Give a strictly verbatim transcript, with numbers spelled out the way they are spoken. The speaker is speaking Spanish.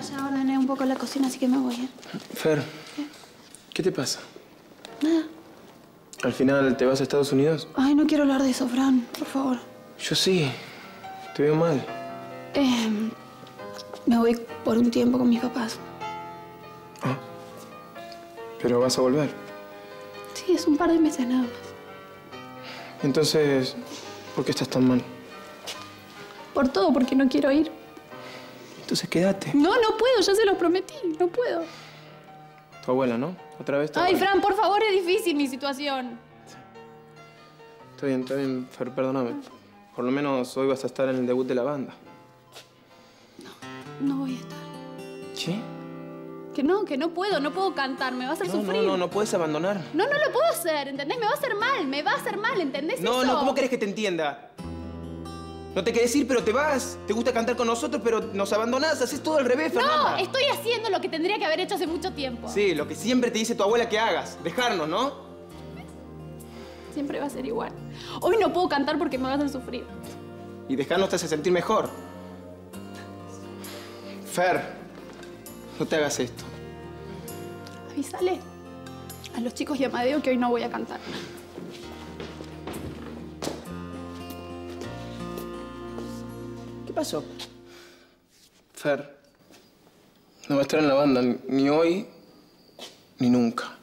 ya, ya ordené un poco la cocina, así que me voy, ¿eh? Fer, ¿Eh? ¿qué te pasa? Nada. ¿Al final te vas a Estados Unidos? Ay, no quiero hablar de eso, Fran, por favor. Yo sí. Te veo mal. Eh, me voy por un tiempo con mis papás. Ah. ¿Pero vas a volver? Sí, es un par de meses nada más. Entonces, ¿por qué estás tan mal? Por todo, porque no quiero ir. Entonces quédate. No, no puedo, ya se los prometí, no puedo. Tu abuela, ¿no? Otra vez tu Ay, abuela. Fran, por favor, es difícil mi situación. Está bien, está bien, Fer, perdóname. Por lo menos hoy vas a estar en el debut de la banda. No, no voy a estar. ¿Sí? Que no, que no puedo, no puedo cantar, me va a hacer no, sufrir. No, no, no puedes abandonar. No, no lo puedo hacer, ¿entendés? Me va a hacer mal, me va a hacer mal, ¿entendés no, eso? No, no, ¿cómo querés que te entienda? No te querés ir, pero te vas. Te gusta cantar con nosotros, pero nos abandonás. Haces todo al revés, Fernanda. No, estoy haciendo lo que tendría que haber hecho hace mucho tiempo. Sí, lo que siempre te dice tu abuela que hagas. Dejarnos, ¿no? Siempre va a ser igual. Hoy no puedo cantar porque me va a hacer sufrir. Y dejarnos te hace sentir mejor. Fer, no te hagas esto. Avísale a los chicos y a Amadeo que hoy no voy a cantar. ¿Qué pasó? Fer, no va a estar en la banda ni hoy ni nunca.